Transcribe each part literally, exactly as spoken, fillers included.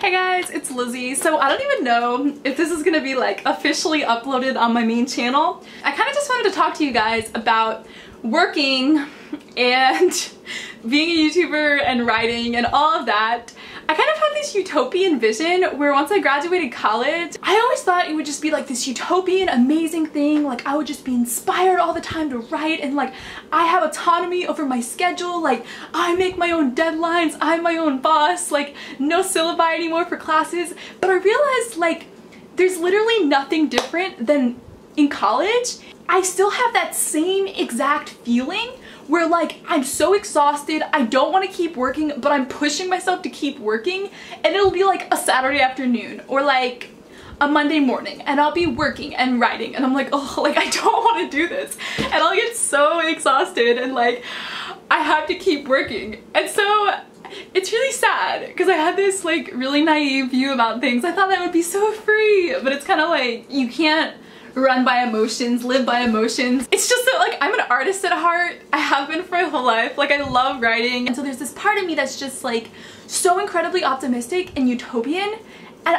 Hey guys, it's Lizzie. So I don't even know if this is gonna be like officially uploaded on my main channel. I kind of just wanted to talk to you guys about working and being a YouTuber and writing and all of that. I kind of had this utopian vision where once I graduated college, I always thought it would just be like this utopian, amazing thing. Like I would just be inspired all the time to write and like I have autonomy over my schedule. Like I make my own deadlines. I'm my own boss. Like no syllabi anymore for classes. But I realized like there's literally nothing different than in college. I still have that same exact feeling where like I'm so exhausted, I don't want to keep working, but I'm pushing myself to keep working, and it'll be like a Saturday afternoon or like a Monday morning and I'll be working and writing and I'm like, oh, like I don't want to do this, and I'll get so exhausted and like I have to keep working. And so it's really sad because I had this like really naive view about things. I thought I would be so free, but it's kind of like you can't run by emotions, live by emotions. It's just that like I'm an artist at heart. I have been for my whole life. Like I love writing. And so there's this part of me that's just like so incredibly optimistic and utopian. And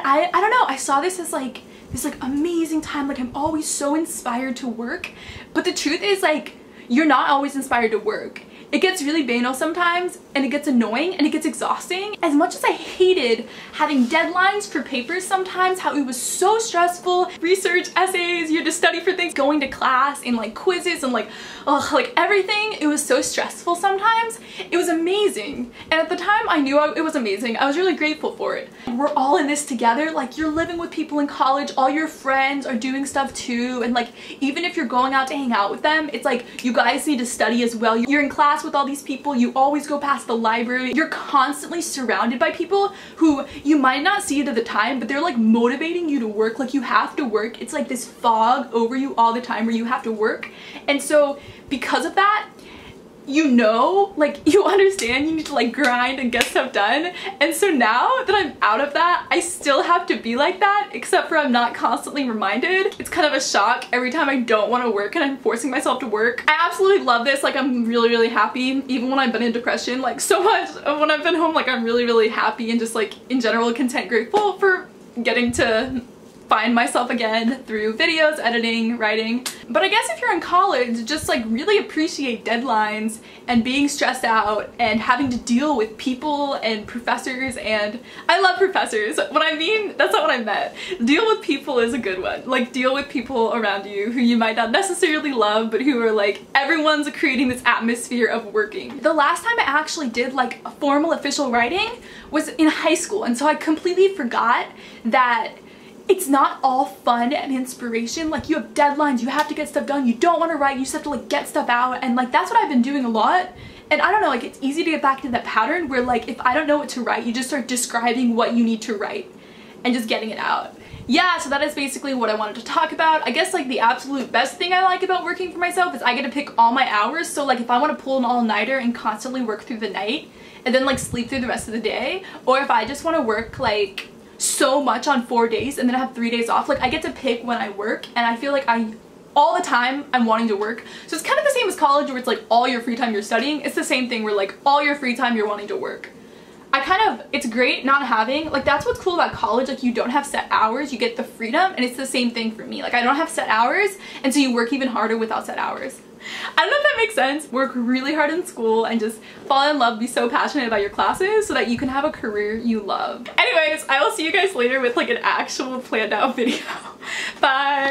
I, I don't know, I saw this as like this like amazing time. Like I'm always so inspired to work. But the truth is like you're not always inspired to work. It gets really banal sometimes, and it gets annoying, and it gets exhausting. As much as I hated having deadlines for papers sometimes, how it was so stressful, research, essays, you had to study for things, going to class, and like quizzes, and like, ugh, like everything, it was so stressful sometimes. It was amazing. And at the time, I knew I, it was amazing. I was really grateful for it. We're all in this together. Like, you're living with people in college, all your friends are doing stuff too, and like, even if you're going out to hang out with them, it's like, you guys need to study as well. You're in class with all these people, you always go past the library, you're constantly surrounded by people who you might not see it at the time, but they're like motivating you to work, like you have to work. It's like this fog over you all the time where you have to work. And so because of that, you know, like you understand you need to like grind and get stuff done. And so now that I'm out of that, I still have to be like that, except for I'm not constantly reminded. It's kind of a shock every time I don't want to work and I'm forcing myself to work. I absolutely love this. Like I'm really, really happy. Even when I've been in depression, like so much of when I've been home, like I'm really, really happy and just like in general content, grateful for getting to find myself again through videos, editing, writing. But I guess if you're in college, just like really appreciate deadlines and being stressed out and having to deal with people and professors, and I love professors. What I mean, that's not what I meant. Deal with people is a good one. Like deal with people around you who you might not necessarily love, but who are like, everyone's creating this atmosphere of working. The last time I actually did like a formal official writing was in high school, and so I completely forgot that it's not all fun and inspiration. Like you have deadlines, you have to get stuff done, you don't want to write, you just have to like get stuff out, and like that's what I've been doing a lot. And I don't know, like it's easy to get back to that pattern where like if I don't know what to write, you just start describing what you need to write and just getting it out. Yeah, so that is basically what I wanted to talk about. I guess like the absolute best thing I like about working for myself is I get to pick all my hours. So like if I want to pull an all-nighter and constantly work through the night and then like sleep through the rest of the day, or if I just want to work like so much on four days and then I have three days off, like I get to pick when I work, and I feel like I all the time I'm wanting to work. So it's kind of the same as college where it's like all your free time you're studying. It's the same thing where like all your free time you're wanting to work. I kind of, it's great not having, like that's what's cool about college, like you don't have set hours, you get the freedom, and it's the same thing for me. Like I don't have set hours, and so you work even harder without set hours. I don't know if that makes sense. Work really hard in school and just fall in love, be so passionate about your classes so that you can have a career you love. Anyways, I will see you guys later with like an actual planned out video. Bye!